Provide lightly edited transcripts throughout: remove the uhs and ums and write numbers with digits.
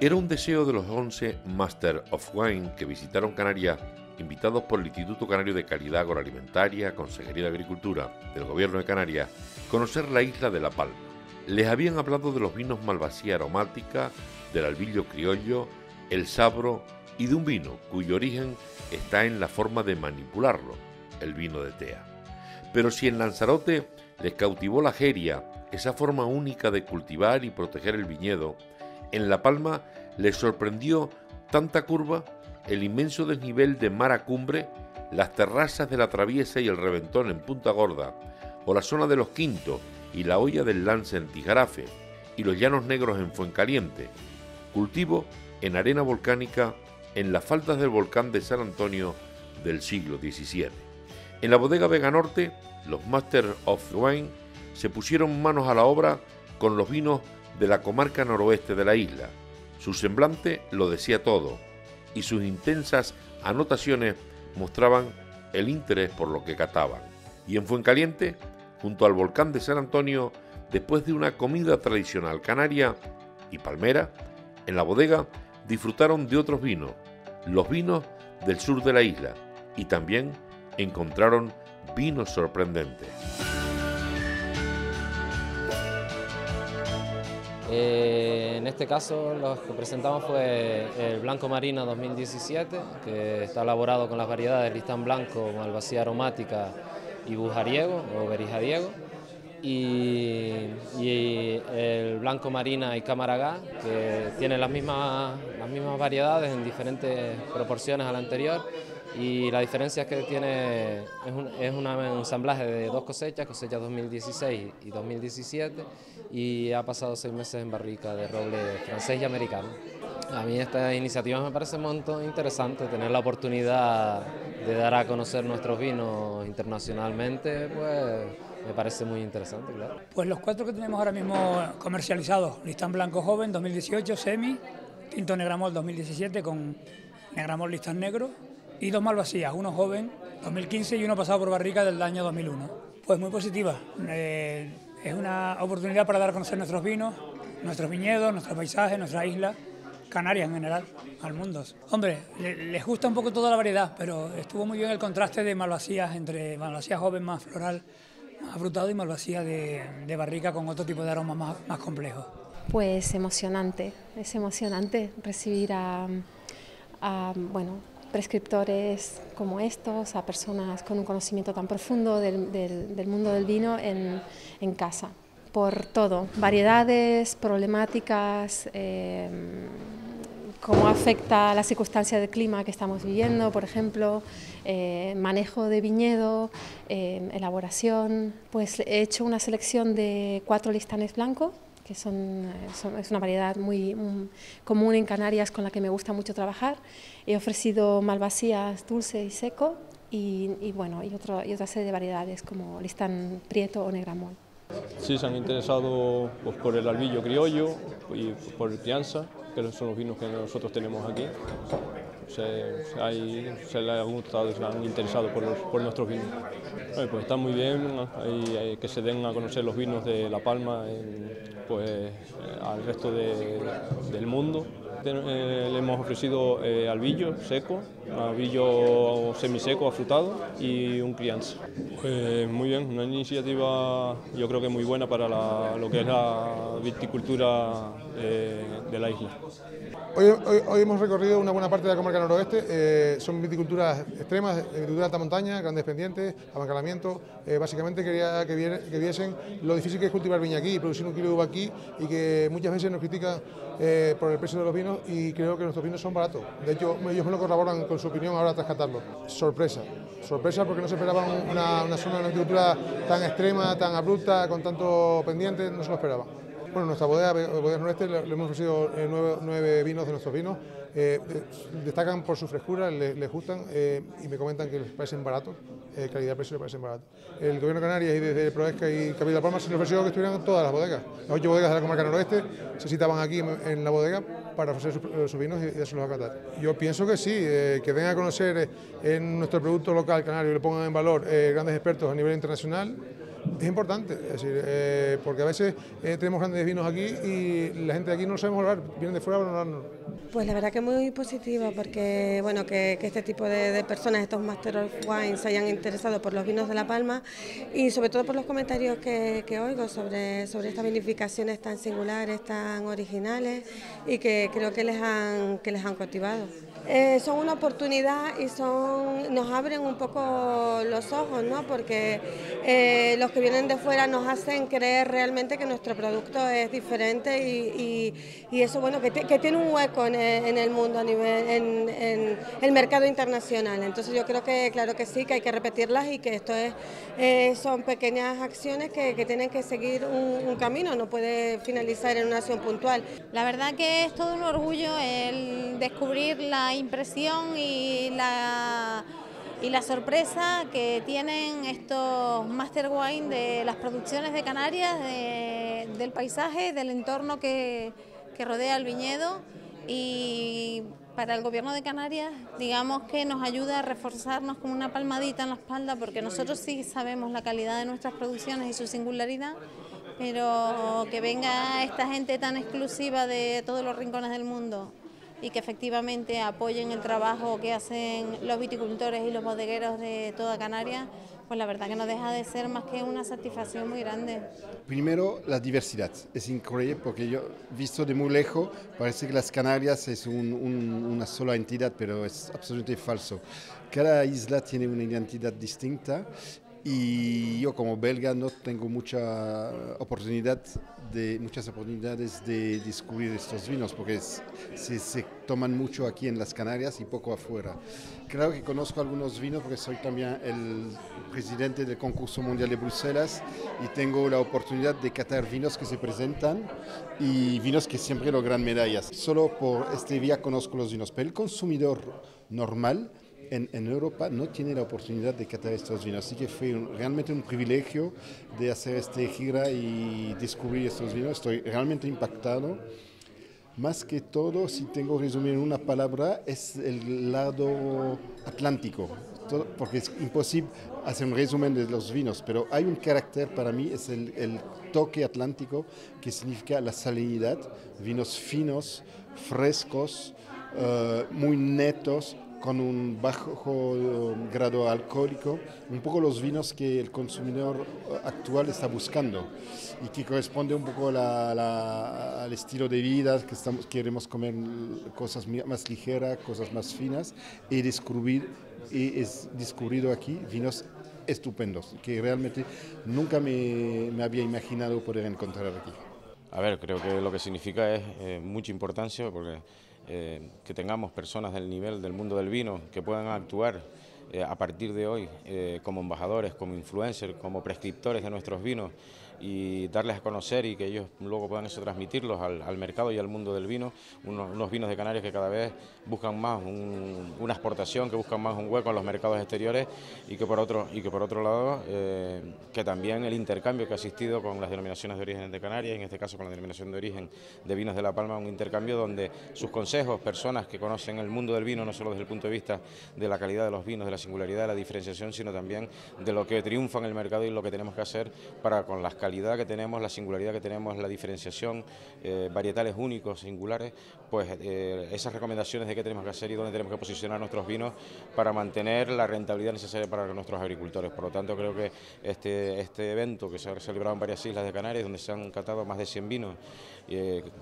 Era un deseo de los 11 Master of Wine que visitaron Canarias, invitados por el Instituto Canario de Calidad Agroalimentaria, Consejería de Agricultura del Gobierno de Canarias, conocer la isla de La Palma. Les habían hablado de los vinos Malvasía Aromática, del albillo criollo, el sabro y de un vino cuyo origen está en la forma de manipularlo, el vino de tea. Pero si en Lanzarote les cautivó la geria, esa forma única de cultivar y proteger el viñedo, en La Palma les sorprendió tanta curva, el inmenso desnivel de Mara Cumbre, las terrazas de la Traviesa y el Reventón en Punta Gorda, o la zona de Los Quintos y la olla del Lance en Tijarafe, y los llanos negros en Fuencaliente, cultivo en arena volcánica en las faldas del volcán de San Antonio del siglo XVII. En la bodega Vega Norte, los Master of Wine se pusieron manos a la obra con los vinos de la comarca noroeste de la isla. Su semblante lo decía todo, y sus intensas anotaciones mostraban el interés por lo que cataban. Y en Fuencaliente, junto al volcán de San Antonio, después de una comida tradicional canaria y palmera, en la bodega disfrutaron de otros vinos, los vinos del sur de la isla, y también encontraron vinos sorprendentes. En este caso los que presentamos fue el blanco marina 2017, que está elaborado con las variedades listán blanco, malvasía aromática y bujariego o berijadiego, y el blanco marina y camaragá, que tienen las mismas variedades en diferentes proporciones a la anterior, y la diferencia es que tiene es un ensamblaje de dos cosechas 2016 y 2017, y ha pasado 6 meses en barrica de roble francés y americano. A mí esta iniciativa me parece un montón interesante, tener la oportunidad de dar a conocer nuestros vinos internacionalmente, pues me parece muy interesante, claro. Pues los 4 que tenemos ahora mismo comercializados: Listán Blanco Joven 2018, semi, Tinto Negramol 2017 con negramol Listán Negro, y 2 malvasías, uno joven 2015 y uno pasado por barrica del año 2001. Pues muy positiva, es una oportunidad para dar a conocer nuestros vinos, nuestros viñedos, nuestros paisajes, nuestra isla, Canarias en general, al mundo. Hombre, les gusta un poco toda la variedad, pero estuvo muy bien el contraste de malvasías, entre malvasía joven más floral, más afrutado, y malvasía de barrica con otro tipo de aromas más complejos. Pues emocionante, es emocionante recibir a prescriptores como estos, a personas con un conocimiento tan profundo del mundo del vino en casa, por todo, variedades, problemáticas, cómo afecta la circunstancia del clima que estamos viviendo, por ejemplo, manejo de viñedo, elaboración. Pues he hecho una selección de 4 listanes blancos, que es una variedad muy común en Canarias, con la que me gusta mucho trabajar. He ofrecido malvasías dulce y seco y otra serie de variedades como listán prieto o negramol. Sí, se han interesado pues por el albillo criollo y por el crianza, que son los vinos que nosotros tenemos aquí. Se les ha gustado, se han interesado por nuestros vinos. Pues está muy bien que se den a conocer los vinos de La Palma al resto del mundo. Le hemos ofrecido albillo seco, albillo semiseco afrutado y un crianza. Pues muy bien, una iniciativa yo creo que muy buena para lo que es la viticultura de la isla. Hoy hemos recorrido una buena parte de la comarca noroeste, son viticulturas extremas, viticultura de alta montaña, grandes pendientes, abancalamiento. Básicamente quería que viesen lo difícil que es cultivar viña aquí, producir 1 kilo de uva aquí, y que muchas veces nos critican por el precio de los vinos, y creo que nuestros vinos son baratos. De hecho, ellos me lo corroboran con su opinión ahora tras catarlo. Sorpresa porque no se esperaba una zona de una agricultura tan extrema, tan abrupta, con tanto pendiente, no se lo esperaba. Bueno, nuestra bodega noroeste, le hemos ofrecido 9 vinos de nuestros vinos. Destacan por su frescura, les gustan, y me comentan que les parecen baratos, calidad-precio les parecen baratos. El Gobierno de Canarias, y desde Proesca y Capital de La Palma, se les ofreció que estuvieran todas las bodegas. Las 8 bodegas de la comarca noroeste se citaban aquí en la bodega para ofrecer sus vinos y dárselos a catar. Yo pienso que sí, que den a conocer en nuestro producto local canario, y lo pongan en valor grandes expertos a nivel internacional. Es importante, es decir, porque a veces tenemos grandes vinos aquí y la gente de aquí no lo sabemos hablar, vienen de fuera a hablarnos. Pues la verdad que muy positivo, porque bueno, que este tipo de personas, estos Master of Wine, se hayan interesado por los vinos de La Palma y sobre todo por los comentarios que oigo sobre estas vinificaciones tan singulares, tan originales y que creo que les han cautivado. Son una oportunidad y nos abren un poco los ojos, ¿no? Porque los que vienen de fuera nos hacen creer realmente que nuestro producto es diferente y eso, bueno, que tiene un hueco en el mundo, a nivel, en el mercado internacional. Entonces yo creo que claro que sí, que hay que repetirlas y que esto es, son pequeñas acciones que tienen que seguir un camino, no puede finalizar en una acción puntual. La verdad que es todo un orgullo el descubrir la impresión y la sorpresa que tienen estos Master Wine de las producciones de Canarias, del paisaje, del entorno que rodea el viñedo, y para el Gobierno de Canarias digamos que nos ayuda a reforzarnos con una palmadita en la espalda, porque nosotros sí sabemos la calidad de nuestras producciones y su singularidad, pero que venga esta gente tan exclusiva de todos los rincones del mundo y que efectivamente apoyen el trabajo que hacen los viticultores y los bodegueros de toda Canarias, pues la verdad que no deja de ser más que una satisfacción muy grande. Primero, la diversidad. Es increíble porque yo, visto de muy lejos, parece que las Canarias es una sola entidad, pero es absolutamente falso. Cada isla tiene una identidad distinta. Y yo como belga no tengo muchas oportunidades de descubrir estos vinos, porque se toman mucho aquí en las Canarias y poco afuera. Claro que conozco algunos vinos porque soy también el presidente del concurso mundial de Bruselas y tengo la oportunidad de catar vinos que se presentan y vinos que siempre logran medallas. Solo por este día conozco los vinos, pero el consumidor normal en Europa no tiene la oportunidad de catar estos vinos, así que fue realmente un privilegio de hacer esta gira y descubrir estos vinos. Estoy realmente impactado. Más que todo, si tengo que resumir en una palabra, es el lado atlántico, porque es imposible hacer un resumen de los vinos, pero hay un carácter para mí, es el toque atlántico, que significa la salinidad, vinos finos, frescos, muy netos, con un bajo grado alcohólico, un poco los vinos que el consumidor actual está buscando y que corresponde un poco al estilo de vida, que queremos comer cosas más ligeras, cosas más finas, y he descubierto aquí vinos estupendos que realmente nunca me había imaginado poder encontrar aquí. A ver, creo que lo que significa es mucha importancia, porque que tengamos personas del nivel del mundo del vino que puedan actuar a partir de hoy como embajadores, como influencers, como prescriptores de nuestros vinos y darles a conocer y que ellos luego puedan eso transmitirlos al mercado y al mundo del vino, unos vinos de Canarias que cada vez buscan más una exportación, que buscan más un hueco en los mercados exteriores y que por otro lado que también el intercambio que ha existido con las denominaciones de origen de Canarias, en este caso con la denominación de origen de vinos de La Palma, un intercambio donde sus consejos, personas que conocen el mundo del vino, no solo desde el punto de vista de la calidad de los vinos, de la singularidad, de la diferenciación, sino también de lo que triunfa en el mercado y lo que tenemos que hacer para con las calidad que tenemos, la singularidad que tenemos, la diferenciación, varietales únicos, singulares, pues esas recomendaciones de qué tenemos que hacer y dónde tenemos que posicionar nuestros vinos para mantener la rentabilidad necesaria para nuestros agricultores. Por lo tanto, creo que este evento que se ha celebrado en varias islas de Canarias, donde se han catado más de 100 vinos,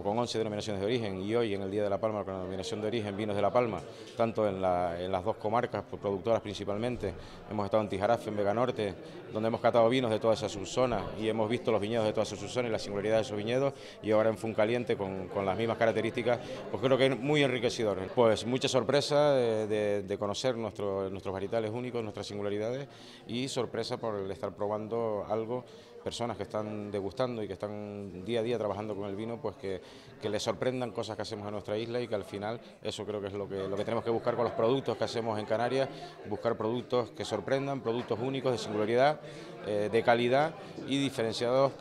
con 11 denominaciones de origen, y hoy en el Día de La Palma con la denominación de origen Vinos de La Palma, tanto en las dos comarcas productoras principalmente, hemos estado en Tijarafe, en Vega Norte, donde hemos catado vinos de toda esa subzona y hemos visto los viñedos de todas sus zonas y la singularidad de esos viñedos, y ahora en Fuencaliente con las mismas características, pues creo que es muy enriquecedor. Pues mucha sorpresa de conocer nuestros varietales únicos, nuestras singularidades, y sorpresa por el estar probando algo, personas que están degustando y que están día a día trabajando con el vino, pues que les sorprendan cosas que hacemos en nuestra isla, y que al final eso creo que es lo que tenemos que buscar con los productos que hacemos en Canarias, buscar productos que sorprendan, productos únicos, de singularidad, de calidad y diferenciados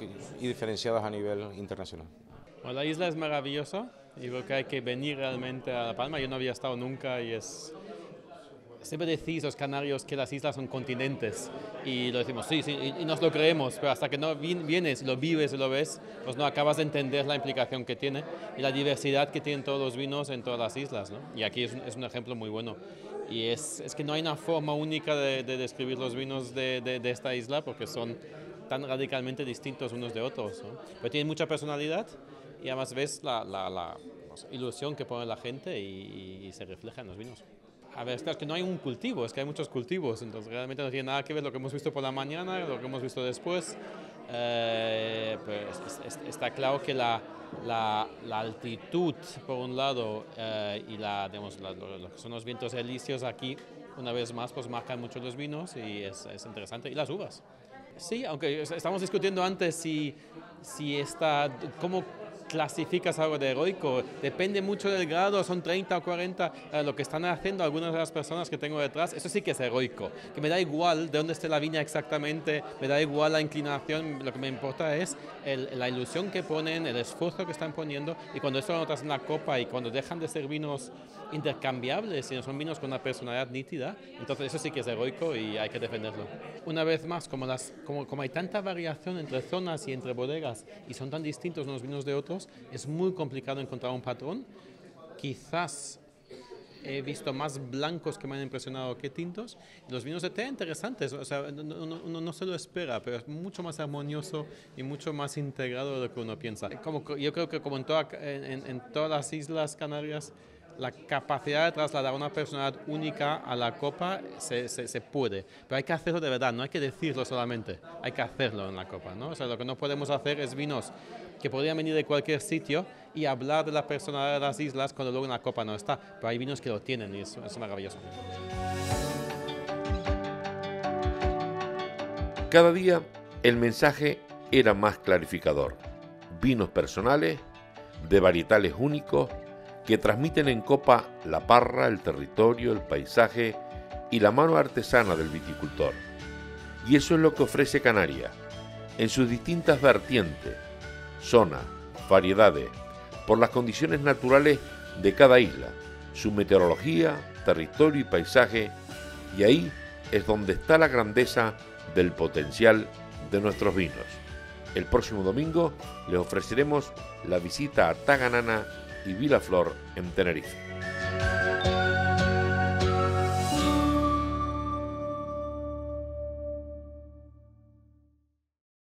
a nivel internacional. Bueno, la isla es maravillosa y creo que hay que venir realmente a La Palma. Yo no había estado nunca y es Siempre decís los canarios que las islas son continentes y lo decimos, sí, y nos lo creemos, pero hasta que no vienes, lo vives y lo ves, pues no acabas de entender la implicación que tiene y la diversidad que tienen todos los vinos en todas las islas, ¿no? Y aquí es un ejemplo muy bueno. Y es que no hay una forma única de describir los vinos de esta isla porque son tan radicalmente distintos unos de otros, ¿no? Pero tienen mucha personalidad y además ves la ilusión que pone la gente y se refleja en los vinos. A ver, claro, es que no hay un cultivo, es que hay muchos cultivos, entonces realmente no tiene nada que ver lo que hemos visto por la mañana, lo que hemos visto después. Está claro que la altitud, por un lado, y lo que son los vientos elíseos aquí, una vez más, pues marcan mucho los vinos y es interesante. Y las uvas. Sí, aunque estamos discutiendo antes cómo clasificas algo de heroico, depende mucho del grado, son 30 o 40, lo que están haciendo algunas de las personas que tengo detrás, eso sí que es heroico, que me da igual de dónde esté la viña exactamente, me da igual la inclinación, lo que me importa es la ilusión que ponen, el esfuerzo que están poniendo, y cuando eso lo notas en la copa y cuando dejan de ser vinos intercambiables, sino son vinos con una personalidad nítida, entonces eso sí que es heroico y hay que defenderlo. Una vez más, como hay tanta variación entre zonas y entre bodegas, y son tan distintos unos vinos de otros, es muy complicado encontrar un patrón. Quizás he visto más blancos que me han impresionado que tintos. Los vinos de tea interesantes, o sea, uno no se lo espera, pero es mucho más armonioso y mucho más integrado de lo que uno piensa. Yo creo que como en todas las islas canarias, la capacidad de trasladar una personalidad única a la copa se puede, pero hay que hacerlo de verdad, no hay que decirlo solamente, hay que hacerlo en la copa, ¿no? O sea, lo que no podemos hacer es vinos que podrían venir de cualquier sitio y hablar de la personalidad de las islas cuando luego en la copa no está, pero hay vinos que lo tienen y es maravilloso. Cada día el mensaje era más clarificador. Vinos personales, de varietales únicos, que transmiten en copa la parra, el territorio, el paisaje y la mano artesana del viticultor. Y eso es lo que ofrece Canarias, en sus distintas vertientes, zonas, variedades, por las condiciones naturales de cada isla, su meteorología, territorio y paisaje, y ahí es donde está la grandeza del potencial de nuestros vinos. El próximo domingo les ofreceremos la visita a Taganana y Vilaflor en Tenerife.